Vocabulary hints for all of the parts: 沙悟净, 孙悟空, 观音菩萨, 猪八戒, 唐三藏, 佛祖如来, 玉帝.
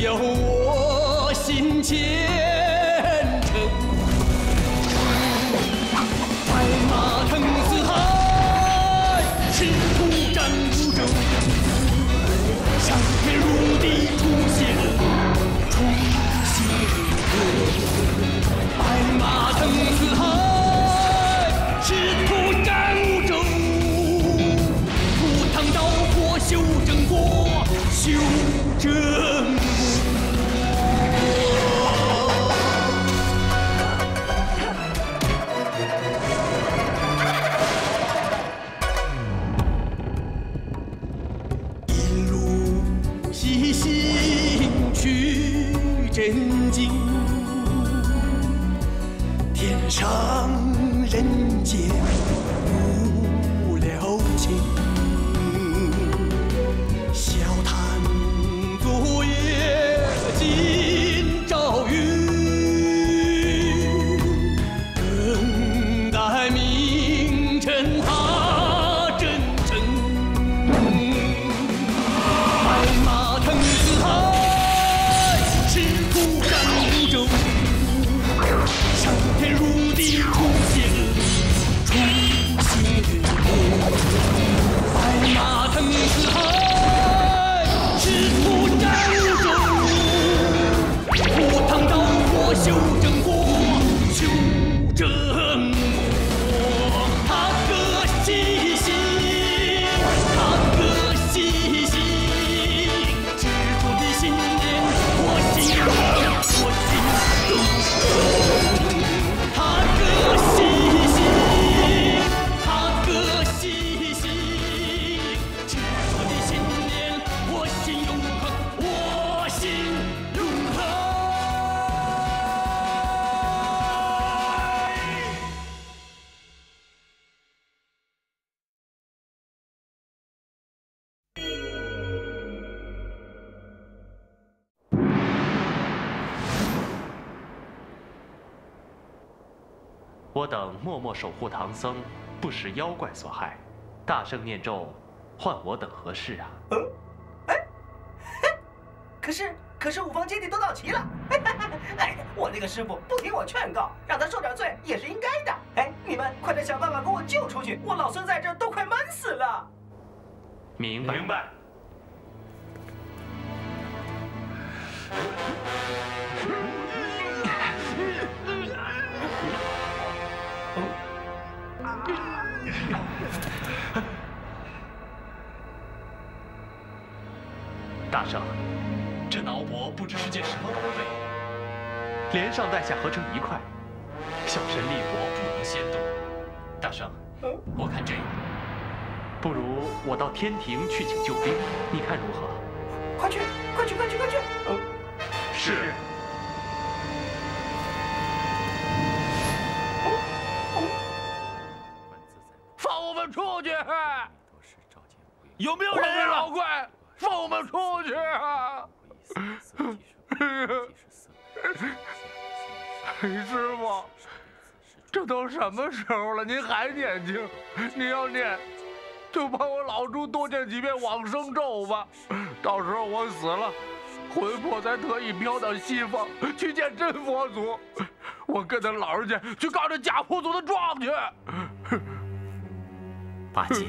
只有我心虔诚。白马腾四海，赤兔展孤征。上天入地出仙人，出仙人。白马腾四海，赤兔展孤征。赴汤蹈火修正过，修正。 真经，天上人间无了情。笑谈昨夜今朝云，等待明晨他真诚。白马腾四海。 上天入地出仙人，出仙人。白马腾四海，赤兔展孤征。赴汤蹈火修正过，修正过。踏歌西行，踏歌西行。赤兔的心念，我心中，我心中。 我等默默守护唐僧，不食妖怪所害，大圣念咒，换我等何事啊？可是五方揭谛都到齐了，哎，我那个师傅不听我劝告，让他受点罪也是应该的。哎，你们快点想办法给我救出去，我老孙在这儿都快闷死了。明白。明白。 大圣，这挠脖不知是件什么宝贝，连上带下合成一块，小神力薄不能掀动。大圣，我看这样，不如我到天庭去请救兵，你看如何？快去，快去，快去，快去！是。 出去！有没有人老怪？放我们出去啊！师傅，这都什么时候了，您还念经？您要念，就帮我老猪多念几遍往生咒吧。到时候我死了，魂魄才得以飘到西方去见真佛祖。我跟他老人家去告这假佛祖的状去。 八戒，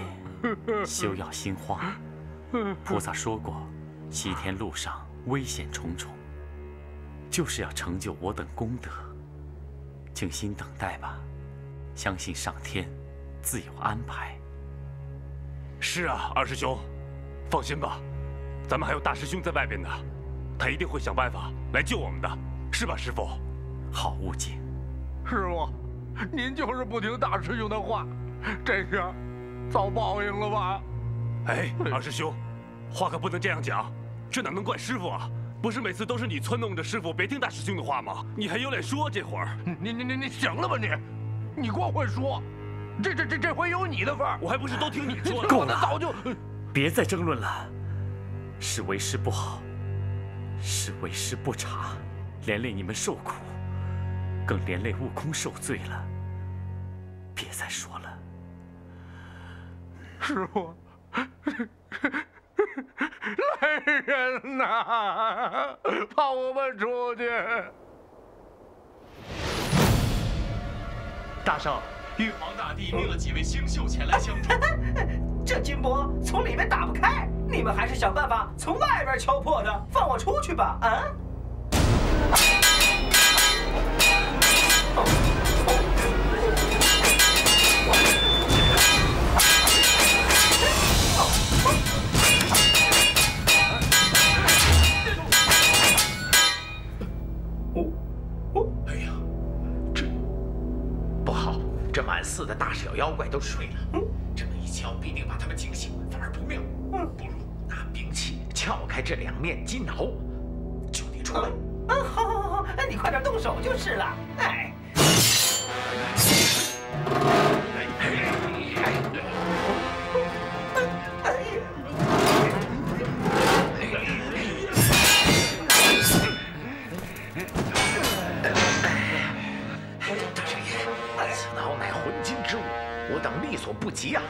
休要心慌。菩萨说过，西天路上危险重重，就是要成就我等功德。静心等待吧，相信上天自有安排。是啊，二师兄，放心吧，咱们还有大师兄在外边呢，他一定会想办法来救我们的，是吧，师傅？好悟净。师傅，您就是不听大师兄的话，这下。 遭报应了吧？哎，二师兄，话可不能这样讲，这哪能怪师傅啊？不是每次都是你撺弄着师傅别听大师兄的话吗？你还有脸说这会儿？你行了吧你？你光会说，这回有你的份儿，我还不是都听你说的？够了，早就别再争论了。是为师不好，是为师不察，连累你们受苦，更连累悟空受罪了。别再说了。 师傅，来人呐，放我们出去！大圣，玉皇大帝命了几位星宿前来相助。这金箔从里面打不开，你们还是想办法从外边敲破的，放我出去吧！啊！ 这满寺的大小妖怪都睡了，这么一敲必定把他们惊醒，反而不妙。不如拿兵器撬开这两面金挠，就地出来。好，好，好，那你快点动手就是了。哎。 所不及啊！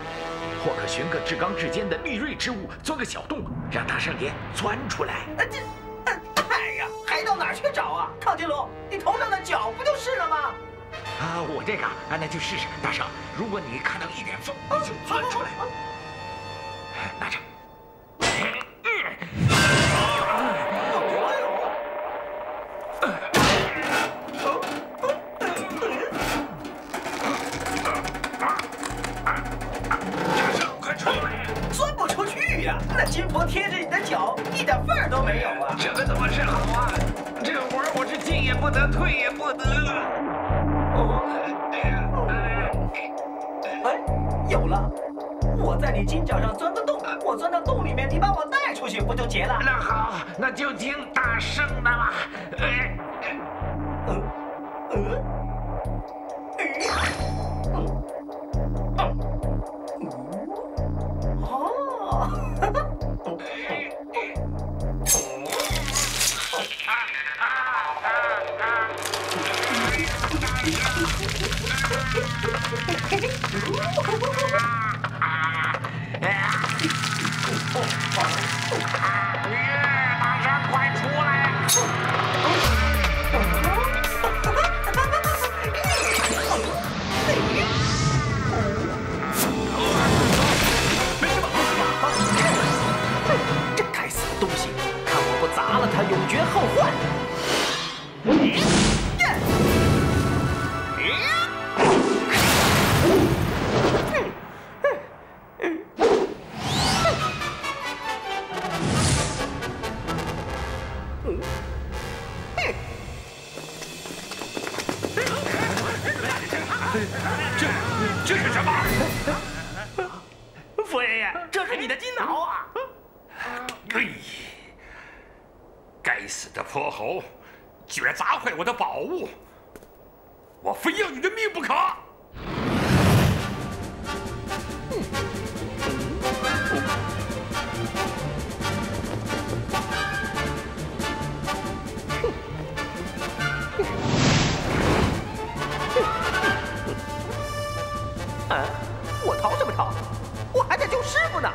或可寻个至刚至坚的利锐之物，钻个小洞，让大圣爷钻出来。哎呀，还到哪儿去找啊？亢金龙，你头上的角不就是了吗？啊，我这个啊，那就试试。大圣，如果你看到一点缝，你就钻出来。拿着。金箔贴着你的脚，一点缝儿都没有啊！这可怎么是好啊？这活儿我是进也不得，退也不得。哎，有了！我在你金角上钻个洞，我钻到洞里面，你把我带出去，不就结了？那好，那就听大圣的吧。这是什么？佛爷爷，这是你的金挠啊！哎，该死的泼猴，居然砸坏我的宝物！我非要你的命不可！ 我逃什么逃？我还在救师傅呢！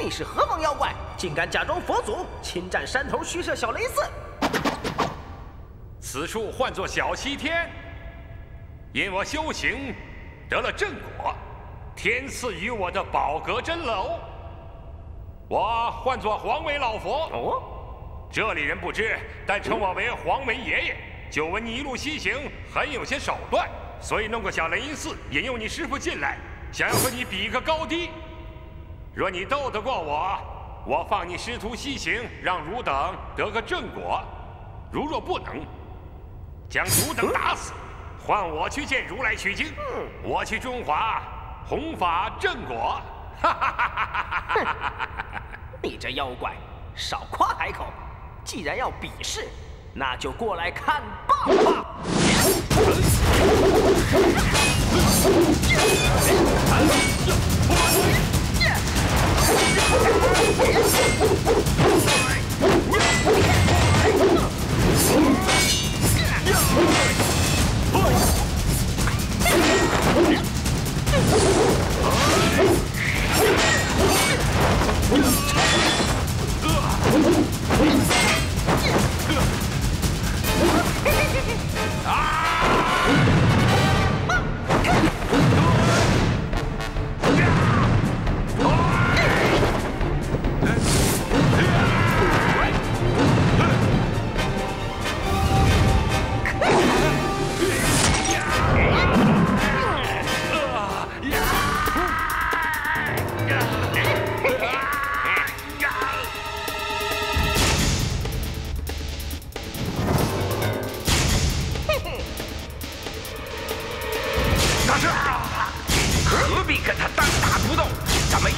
你是何方妖怪？竟敢假装佛祖，侵占山头虚设小雷寺！此处唤作小西天，因我修行得了正果，天赐予我的宝阁真楼，我唤作黄尾老佛。哦。 这里人不知，但称我为黄眉爷爷。久闻你一路西行，很有些手段，所以弄个小雷音寺引诱你师傅进来，想要和你比个高低。若你斗得过我，我放你师徒西行，让汝等得个正果；如若不能，将汝等打死，换我去见如来取经，我去中华弘法正果。你这妖怪，少夸海口！ 既然要比试，那就过来看爸爸。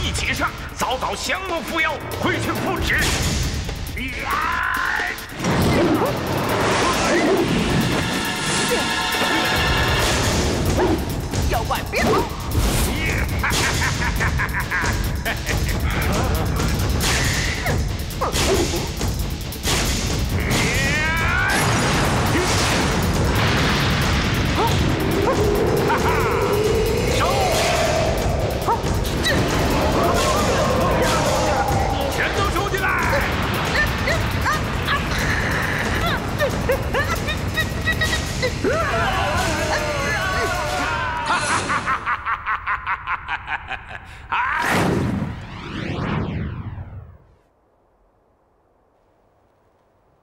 一起上，早搞降魔伏妖，挥去不止。妖怪别跑！哈哈！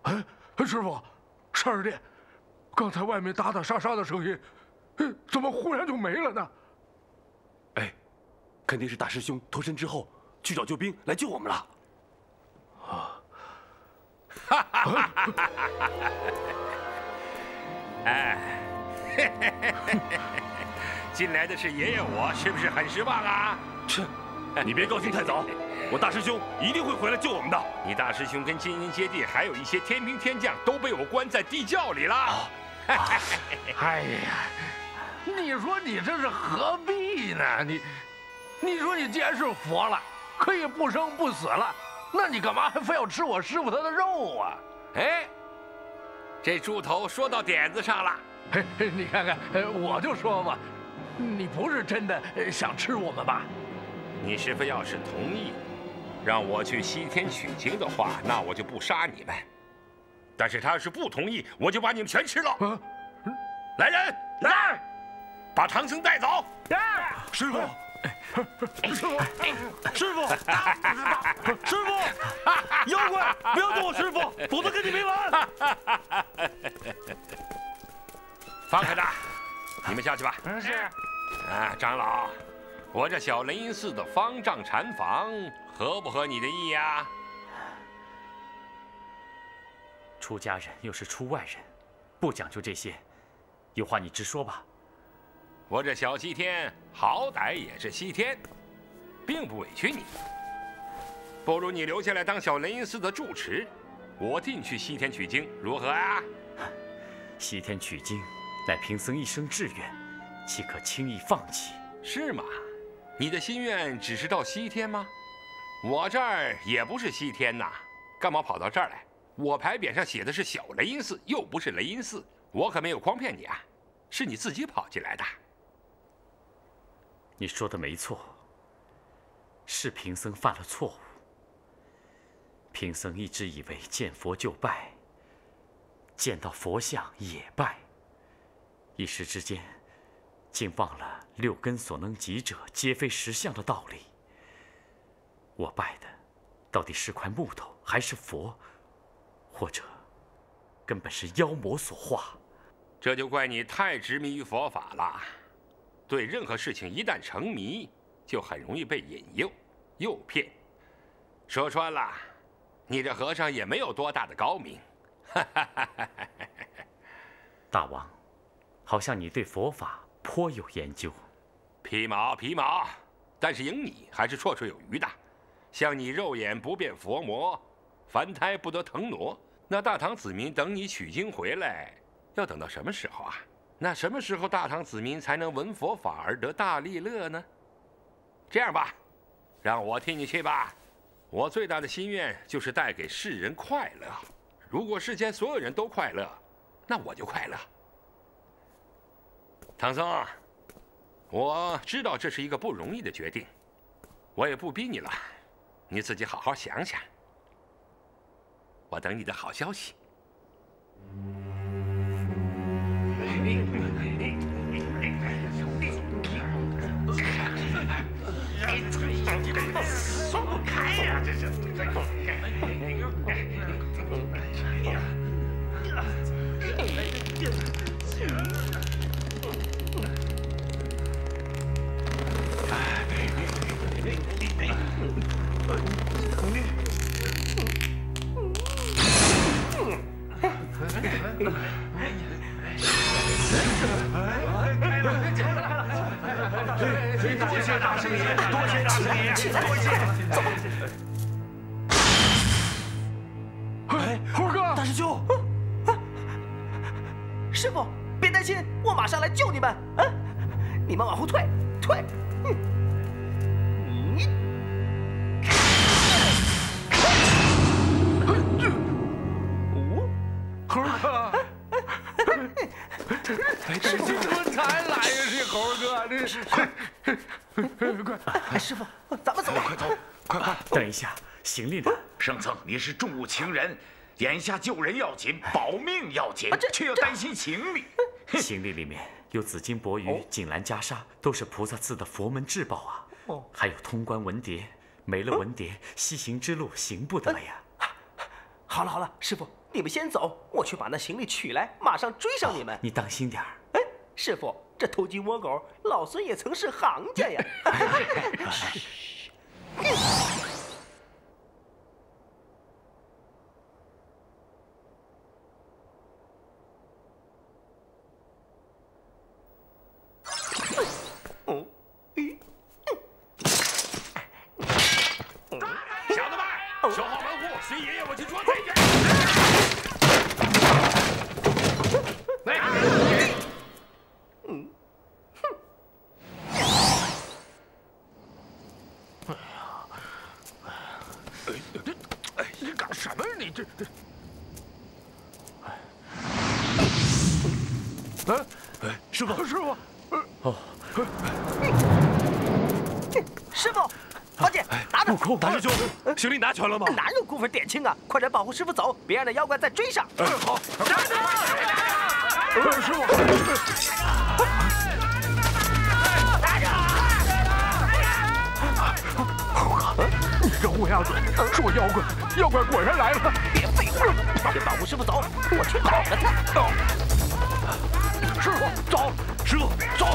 哎，师傅，十二弟，刚才外面打打杀杀的声音，怎么忽然就没了呢？哎，肯定是大师兄脱身之后去找救兵来救我们了。啊！哈哈哈！哎。 进来的是爷爷我，是不是很失望啊？切，你别高兴太早，我大师兄一定会回来救我们的。你大师兄跟金银接地，还有一些天兵天将都被我关在地窖里了。哎呀，你说你这是何必呢？你说你既然是佛了，可以不生不死了，那你干嘛还非要吃我师傅他的肉啊？哎，这猪头说到点子上了。 你看看，我就说嘛，你不是真的想吃我们吧？你师父要是同意让我去西天取经的话，那我就不杀你们；但是他要是不同意，我就把你们全吃了。啊、来人，来，把唐僧带走。师父，师父，师父，师父，妖怪，不要动我师父，否则跟你没完！ 放开他！你们下去吧。是。啊，长老，我这小雷音寺的方丈禅房合不合你的意呀？出家人又是出外人，不讲究这些，有话你直说吧。我这小西天好歹也是西天，并不委屈你。不如你留下来当小雷音寺的住持，我替你去西天取经，如何啊？西天取经。 乃贫僧一生志愿，岂可轻易放弃？是吗？你的心愿只是到西天吗？我这儿也不是西天呐，干嘛跑到这儿来？我牌匾上写的是小雷音寺，又不是雷音寺，我可没有诓骗你啊，是你自己跑进来的。你说的没错，是贫僧犯了错误。贫僧一直以为见佛就拜，见到佛像也拜。 一时之间，竟忘了六根所能及者，皆非实相的道理。我拜的到底是块木头，还是佛，或者根本是妖魔所化？这就怪你太执迷于佛法了。对任何事情一旦沉迷，就很容易被引诱、诱骗。说穿了，你这和尚也没有多大的高明。大王。 好像你对佛法颇有研究，皮毛皮毛，但是赢你还是绰绰有余的。像你肉眼不辨佛魔，凡胎不得腾挪，那大唐子民等你取经回来，要等到什么时候啊？那什么时候大唐子民才能闻佛法而得大利乐呢？这样吧，让我替你去吧。我最大的心愿就是带给世人快乐。如果世间所有人都快乐，那我就快乐。 唐僧，我知道这是一个不容易的决定，我也不逼你了，你自己好好想想。我等你的好消息。松开呀，这是！声音，多些大声音，多些。走。哎，猴哥，大师兄，师傅，别担心，我马上来救你们。啊，你们往后退，退。猴哥，师傅怎么才来呀？这猴哥，这是快！师傅，咱们走，快走，快！等一下，行李呢？上层，你是重物情人，眼下救人要紧，保命要紧，却又担心行李。行李里面有紫金箔鱼、锦兰袈裟，都是菩萨赐的佛门至宝啊。哦，还有通关文牒，没了文牒，西行之路行不得呀。好了好了，师傅。 你们先走，我去把那行李取来，马上追上你们。你当心点儿。哎，师傅，这偷鸡摸狗，老孙也曾是行家呀。哦，小子们，守好门户，随爷爷我去捉贼去。 大师兄，行李拿全了吗？哪有功夫点清啊！快点保护师傅走，别让那妖怪再追上。好，师傅，师傅，猴哥，你个乌鸦嘴，说妖怪，妖怪果然来了！别废话，先保护师傅走，我去打了他。师傅，走，师傅，走。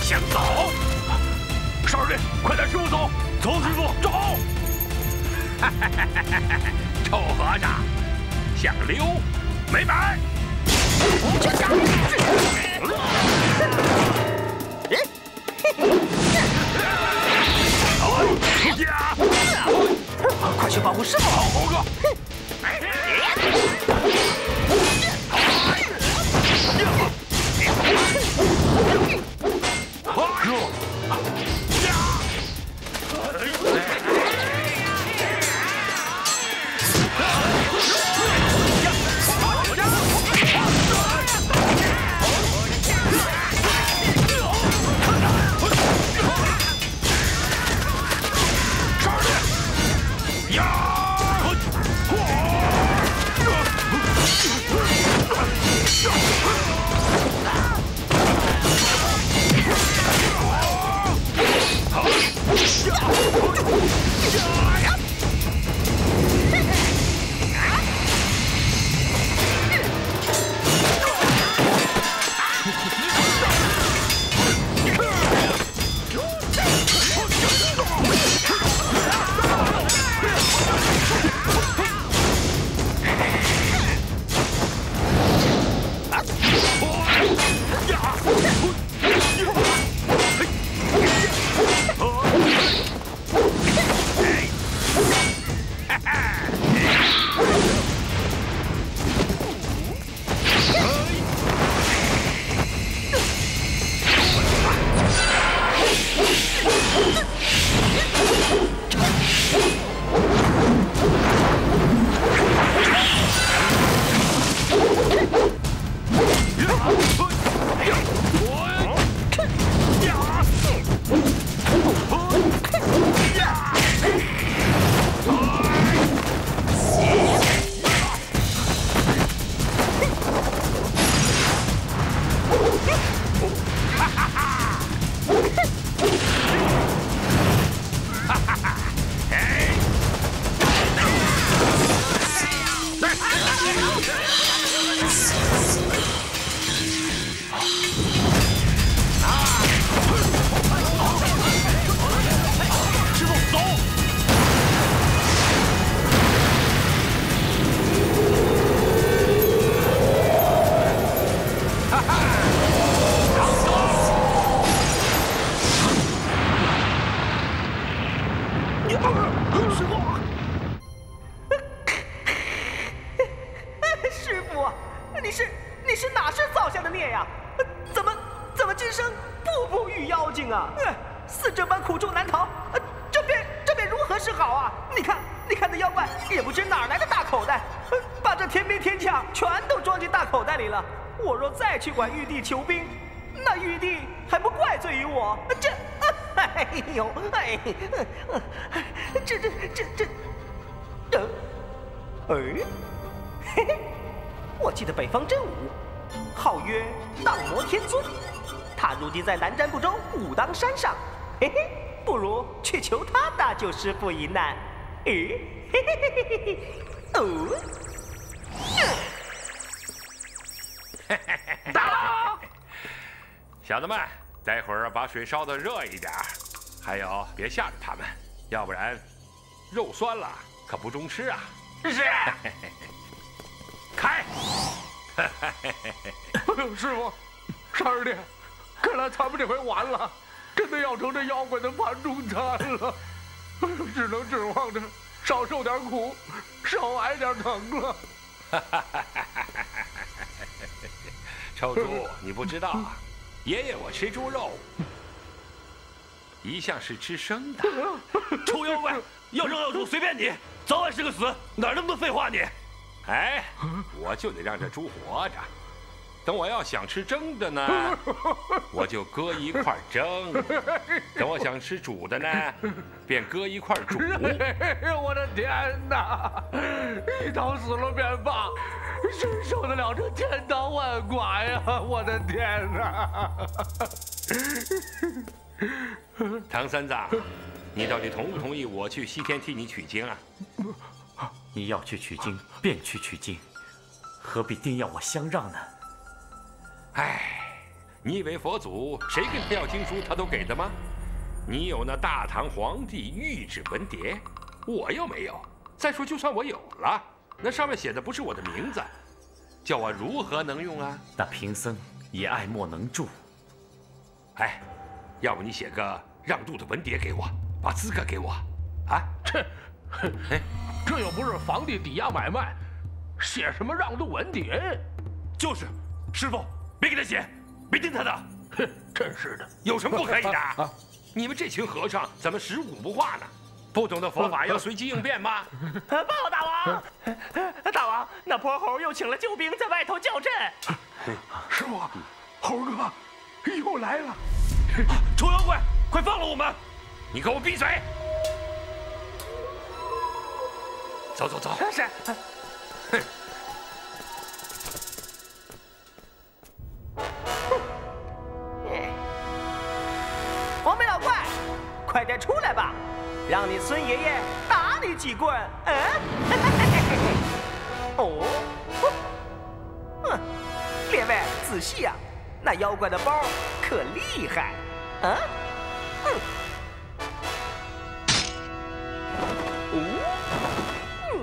想走？少林，快带师傅走！走，师傅，走！哈哈哈哈哈！臭和尚，想溜？没门！哎，嘿嘿。 快去保护师傅！好猴哥！师傅，师傅，你是哪世造下的孽呀？怎么今生步步遇妖精啊？似这般苦衷难逃，这便如何是好啊？你看那妖怪也不知哪来的大口袋，把这天兵天将全都装进大口袋里了。我若再去管玉帝求兵，那玉帝还不怪罪于我？这。 哎呦，哎，这，哎，嘿嘿，我记得北方真武，号曰荡魔天尊，他如今在南瞻部洲武当山上，嘿嘿，不如去求他搭救师傅一难。嘿嘿嘿嘿嘿，哦，到，小子们。 待会儿把水烧得热一点，还有别吓着他们，要不然肉酸了可不中吃啊！是，开！师傅，十弟，看来咱们这回完了，真的要成这妖怪的盘中餐了，只能指望着少受点苦，少挨点疼了。臭猪，你不知道啊！ 爷爷，我吃猪肉，一向是吃生的。臭妖怪，要生要煮随便你，早晚是个死，哪那么多废话你？哎，我就得让这猪活着。等我要想吃蒸的呢，我就搁一块蒸；等我想吃煮的呢，便搁一块煮。我的天哪！一刀死了便罢。 谁受得了这千刀万剐呀！我的天哪！唐三藏，你到底同不同意我去西天替你取经啊？你要去取经便去取经，何必定要我相让呢？哎，你以为佛祖谁跟他要经书他都给的吗？你有那大唐皇帝御制文牒，我又没有。再说，就算我有了。 那上面写的不是我的名字，叫我如何能用啊？那贫僧也爱莫能助。哎，要不你写个让渡的文牒给我，把资格给我，啊？这又不是房地抵押买卖，写什么让渡文牒？就是，师傅，别给他写，别听他的。哼，真是的，有什么不可以的？你们这群和尚怎么食古不化呢？ 不懂的佛法要随机应变吗？报大王，大王，那泼猴又请了救兵在外头叫阵。师傅，猴哥又来了！臭妖怪，快放了我们！你给我闭嘴！走走走。是。哼。黄眉老怪，快点出来吧！ 让你孙爷爷打你几棍！嗯，哦，哼，列位仔细呀，那妖怪的包可厉害，啊，嗯，哦，嗯，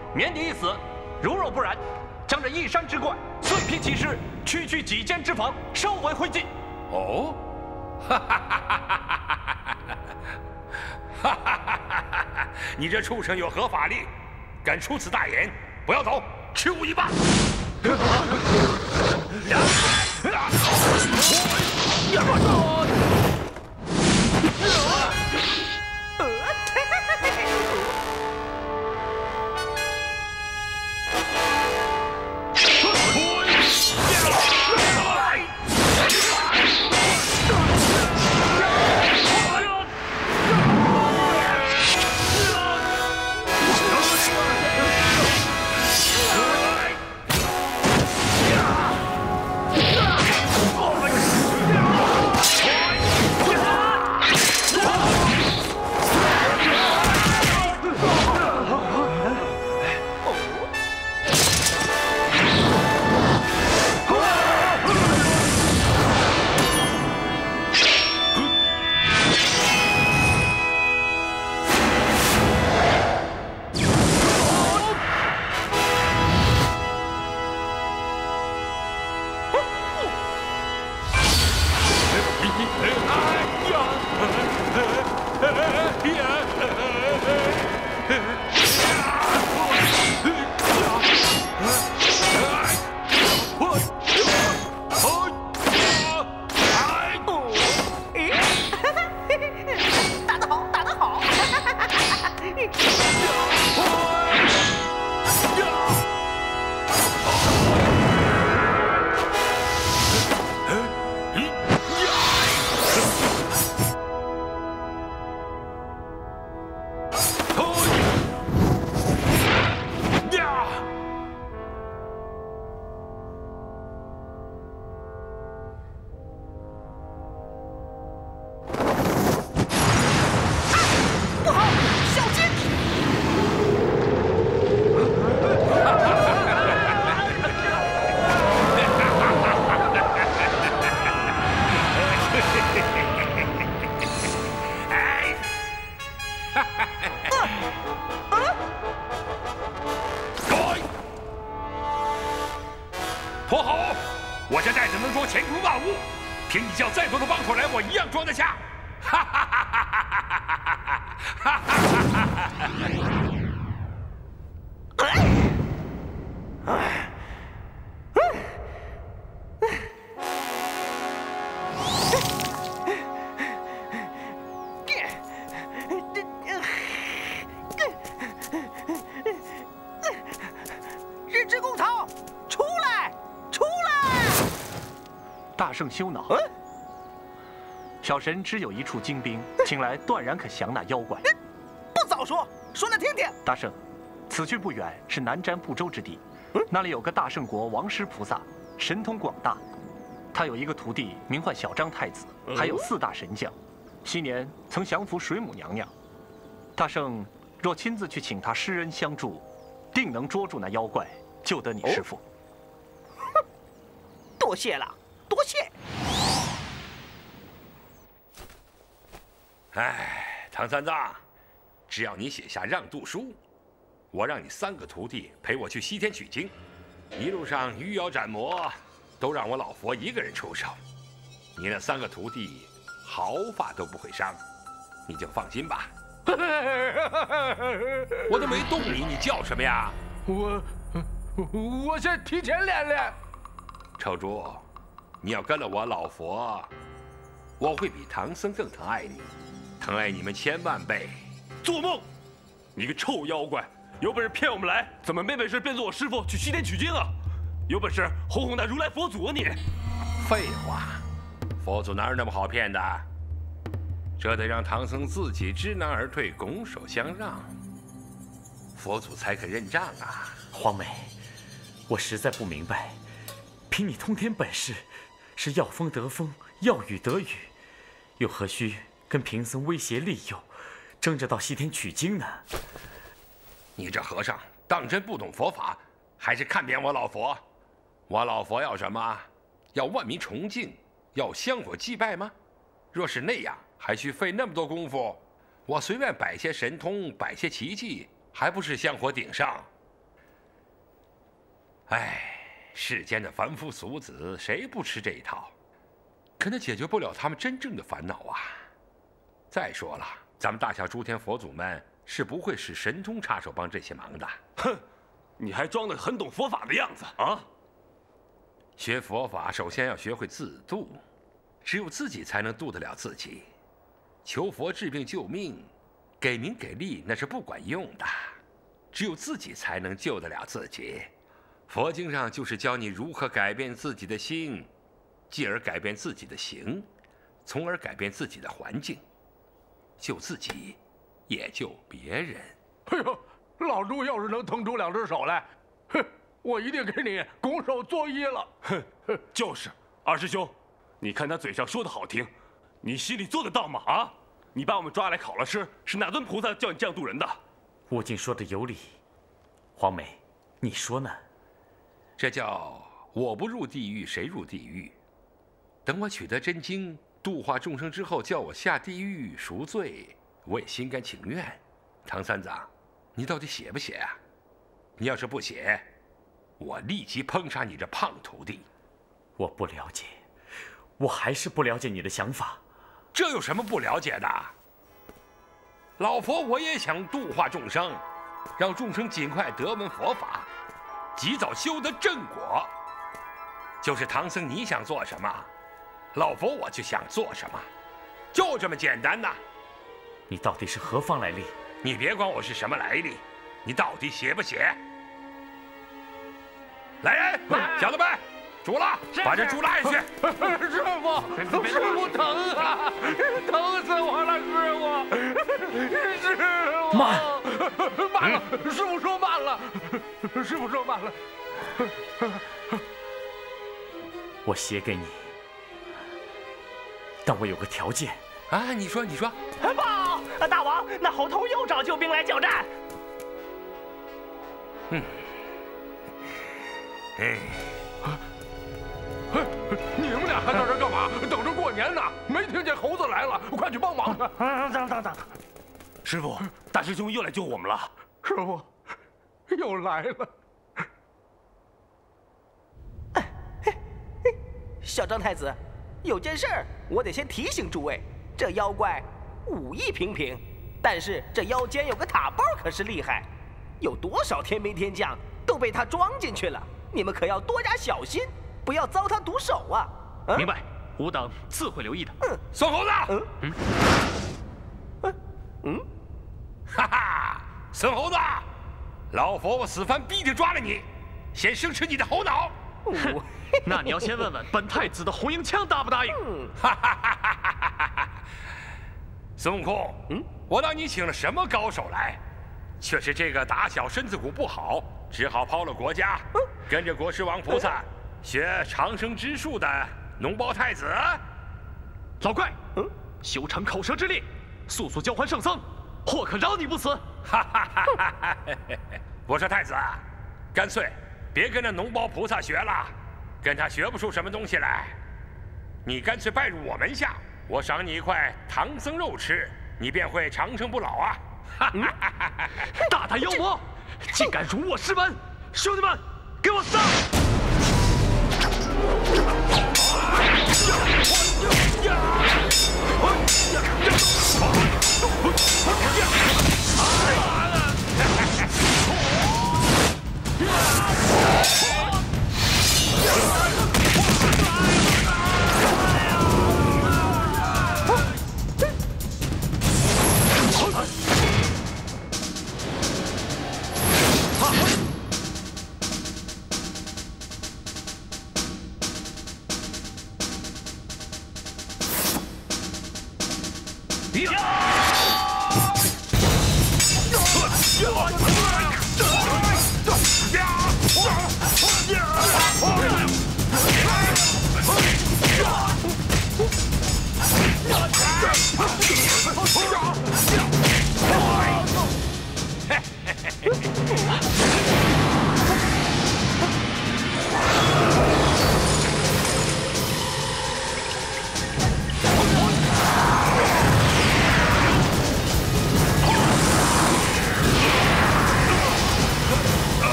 免你一死。如若不然，将这一山之怪碎劈其尸，区区几间之房烧为灰烬。哦，哈哈哈哈哈哈！ 哈哈哈哈哈！你这畜生有何法力，敢出此大言？不要走，吃吾一棒！正羞恼！小神只有一处精兵，请来断然可降那妖怪。不早说，说来听听。大圣，此去不远是南瞻部洲之地，那里有个大圣国王师菩萨，神通广大。他有一个徒弟名唤小张太子，还有4大神将。昔年曾降服水母娘娘。大圣若亲自去请他施恩相助，定能捉住那妖怪，救得你师父。多谢了。 多谢。哎，唐三藏，只要你写下让渡书，我让你3个徒弟陪我去西天取经，一路上遇妖斩魔，都让我老佛一个人出手。你那3个徒弟毫发都不会伤，你就放心吧。我都没动你，你叫什么呀？我先提前练练。臭猪。 你要跟了我老佛，我会比唐僧更疼爱你，疼爱你们1000万倍。做梦！你个臭妖怪，有本事骗我们来，怎么没本事变做我师父去西天取经啊？有本事哄哄那如来佛祖啊你！废话，佛祖哪有那么好骗的？这得让唐僧自己知难而退，拱手相让，佛祖才肯认账啊！黄眉，我实在不明白，凭你通天本事。 是要风得风，要雨得雨，又何须跟贫僧威胁利诱，争着到西天取经呢？你这和尚当真不懂佛法，还是看扁我老佛？我老佛要什么？要万民崇敬，要香火祭拜吗？若是那样，还需费那么多功夫？我随便摆些神通，摆些奇迹，还不是香火鼎盛？哎。 世间的凡夫俗子，谁不吃这一套？可那解决不了他们真正的烦恼啊！再说了，咱们大小诸天佛祖们是不会使神通插手帮这些忙的。哼，你还装得很懂佛法的样子啊！学佛法首先要学会自度，只有自己才能度得了自己。求佛治病救命，给名给利那是不管用的，只有自己才能救得了自己。 佛经上就是教你如何改变自己的心，继而改变自己的行，从而改变自己的环境，救自己，也救别人。哎呦，老猪要是能腾出2只手来，哼，我一定给你拱手作揖了。哼，就是，二师兄，你看他嘴上说的好听，你心里做得到吗？啊，你把我们抓来考了师，是哪尊菩萨教你这样度人的？悟净说的有理，黄眉，你说呢？ 这叫我不入地狱谁入地狱？等我取得真经，度化众生之后，叫我下地狱赎罪，我也心甘情愿。唐三藏，你到底写不写啊？你要是不写，我立即烹杀你这胖徒弟。我不了解，我还是不了解你的想法。这有什么不了解的？老佛我也想度化众生，让众生尽快得闻佛法。 及早修得正果，就是唐僧，你想做什么，老佛我就想做什么，就这么简单呐！你到底是何方来历？你别管我是什么来历，你到底写不写？来人，小子们，煮了，把这猪拉下去。师傅，师傅疼啊，疼死我了，师傅。慢，慢了，师傅说慢了，师傅说慢了。我写给你，但我有个条件。 啊，你说，你说，报！大王，那猴头又找救兵来挑战。你们俩还在这干嘛？等着过年呢？没听见猴子来了？快去帮忙！等，师傅，大师兄又来救我们了。师傅，又来了。小张太子，有件事儿，我得先提醒诸位。 这妖怪武艺平平，但是这腰间有个塔包，可是厉害，有多少天兵天将都被他装进去了。你们可要多加小心，不要遭他毒手啊！明白，吾等自会留意的。孙猴子，哈哈，孙猴子，老佛我死番必定抓了你，先生吃你的猴脑。那你要先问问本太子的红缨枪答不答应？孙悟空，我当你请了什么高手来？却是这个打小身子骨不好，只好抛了国家，跟着国师王菩萨学长生之术的脓包太子。老怪，修成口舌之力，速速交还圣僧，或可饶你不死。我说太子，干脆别跟着脓包菩萨学了，跟他学不出什么东西来。你干脆拜入我门下。 我赏你一块唐僧肉吃，你便会长生不老啊！大胆妖魔，竟敢辱我师门！兄弟们，给我杀！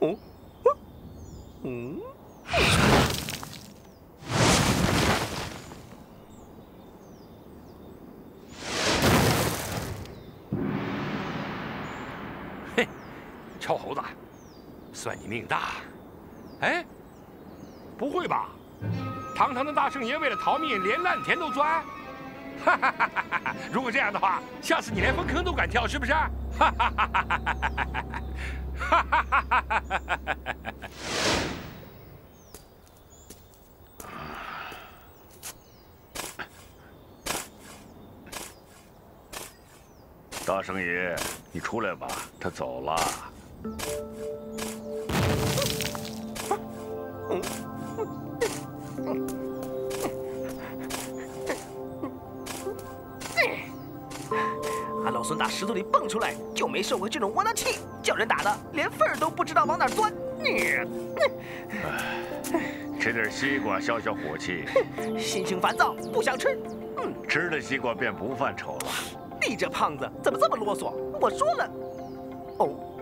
嘿，臭猴子，算你命大！哎，不会吧？堂堂的大圣爷为了逃命，连烂田都钻？ 哈哈哈哈哈！如果这样的话，下次你连粪坑都敢跳，是不是？哈哈哈哈哈！哈哈哈哈哈！大圣爷，你出来吧，他走了。俺老孙打石头里蹦出来，就没受过这种窝囊气，叫人打的连缝儿都不知道往哪钻。吃点西瓜消消火气，心情烦躁不想吃。吃了西瓜便不犯愁了。你这胖子怎么这么啰嗦？我说了，哦，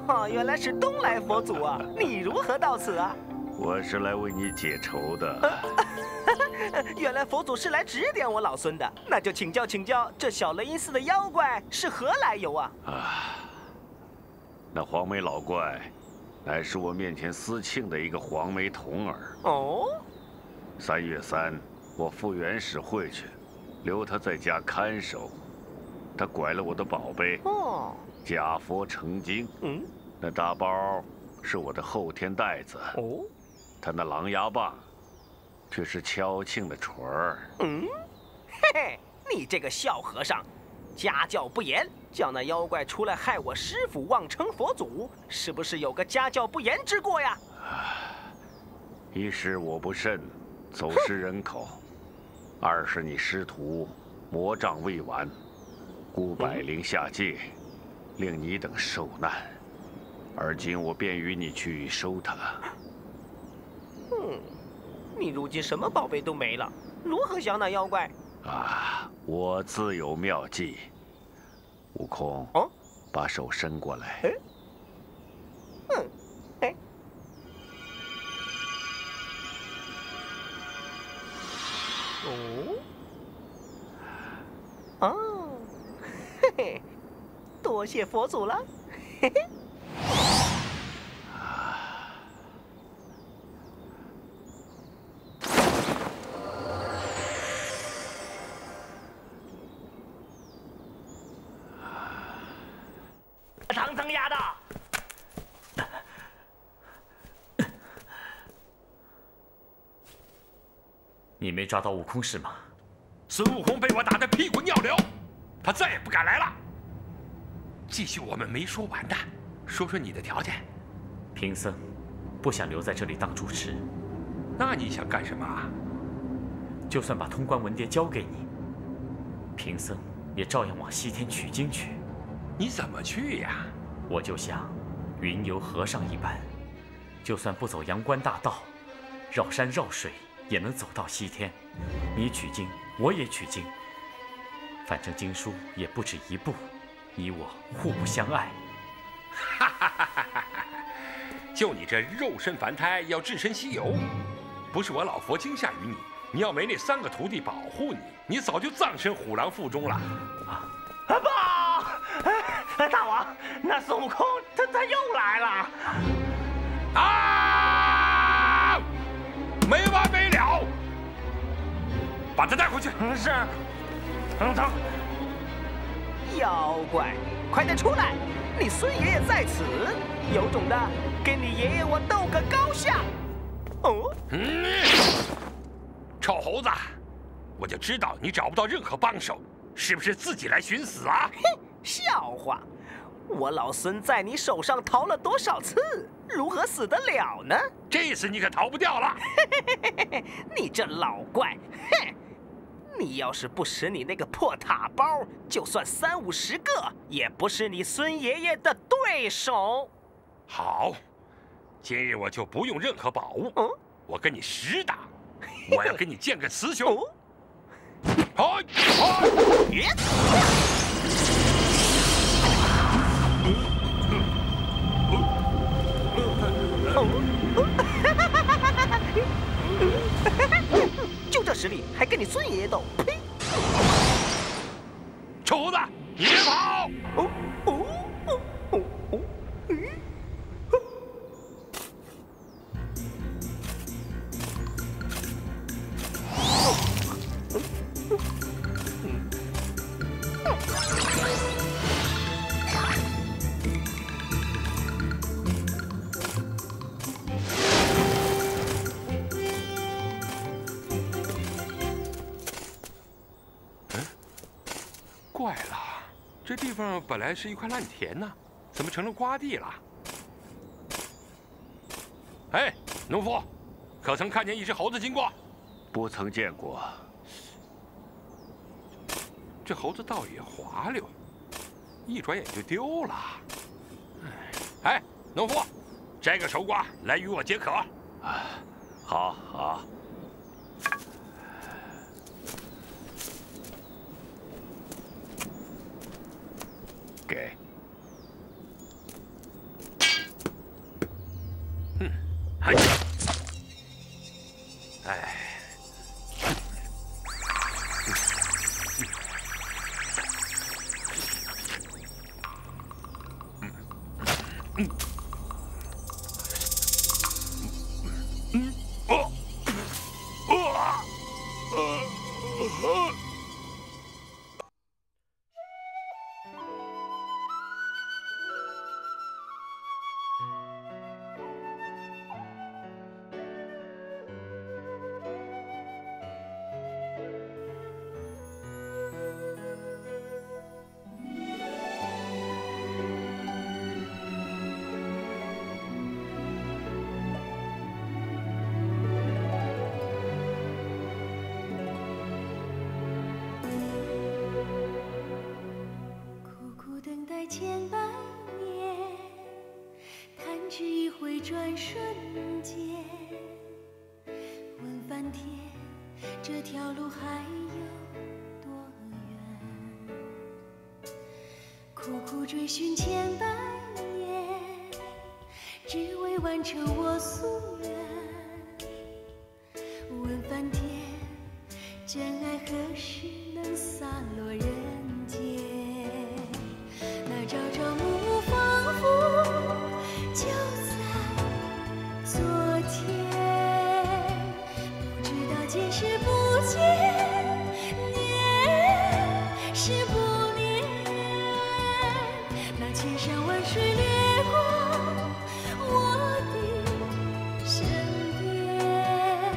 哦，原来是东来佛祖啊！你如何到此啊？ 我是来为你解愁的。原来佛祖是来指点我老孙的，那就请教请教，这小雷音寺的妖怪是何来由啊？啊，那黄眉老怪，乃是我面前司庆的一个黄眉童儿。哦，3月3，我赴元始会去，留他在家看守，他拐了我的宝贝。哦，假佛成精。嗯，那大包是我的后天袋子。哦。 他那狼牙棒，却是敲磬的锤儿。嗯，嘿嘿，你这个小和尚，家教不严，叫那妖怪出来害我师父妄称佛祖，是不是有个家教不严之过呀？一是我不慎走失人口，二是你师徒魔障未完，孤百灵下界，令你等受难。而今我便与你去收他。 你如今什么宝贝都没了，如何降那妖怪？啊，我自有妙计。悟空，哦，把手伸过来。哎，嗯，哎，哦，哦，嘿嘿，多谢佛祖了，嘿嘿。 唐僧丫的，你没抓到悟空是吗？孙悟空被我打得屁滚尿流，他再也不敢来了。继续我们没说完的，说说你的条件。贫僧不想留在这里当主持。那你想干什么？就算把通关文牒交给你，贫僧也照样往西天取经去。 你怎么去呀？我就像云游和尚一般，就算不走阳关大道，绕山绕水也能走到西天。你取经，我也取经，反正经书也不止一部，你我互不相爱。哈哈哈哈哈！就你这肉身凡胎，要置身西游，不是我老佛惊吓于你，你要没那三个徒弟保护你，你早就葬身虎狼腹中了。啊！爸！ 大王，那孙悟空他又来了！啊，没完没了！把他带回去。是。走。妖怪，快点出来！你孙爷爷在此，有种的，跟你爷爷我斗个高下！哦。臭猴子，我就知道你找不到任何帮手，是不是自己来寻死啊？ 笑话，我老孙在你手上逃了多少次，如何死得了呢？这次你可逃不掉了！你这老怪，哼！你要是不使你那个破塔包，就算30-50个，也不是你孙爷爷的对手。好，今日我就不用任何宝物，嗯、我跟你实打，我要跟你见个雌雄！好，好。就这实力，还跟你孙爷爷斗？呸！厨子，别跑！怪了，这地方本来是一块烂田呢，怎么成了瓜地了？哎，农夫，可曾看见一只猴子经过？不曾见过。这猴子倒也滑溜，一转眼就丢了。哎，农夫，摘个熟瓜来与我解渴。啊，好，好。 给，还行。哎，千百年，弹指一挥，转瞬间。问翻天，这条路还有多远？苦苦追寻千百年，只为完成我夙愿。问翻天，真爱何时能洒落人间？ 朝朝暮暮，仿佛就在昨天。不知道见是不见，念是不念。那千山万水掠过我的身边，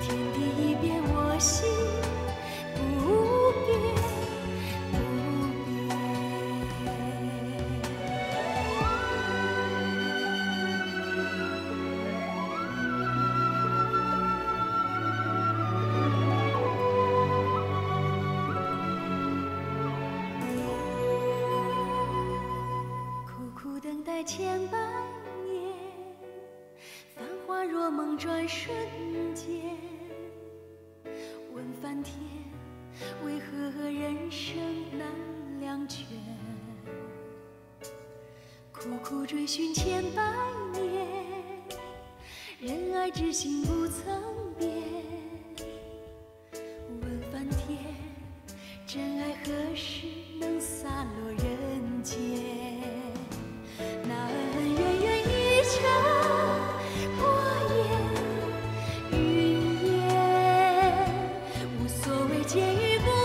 天地一变，我心。 千百年，繁华若梦，转瞬间。问翻天，为何人生难两全？苦苦追寻千百年，仁爱之心不曾变。问翻天，真爱何时能洒落人间？ 见与不。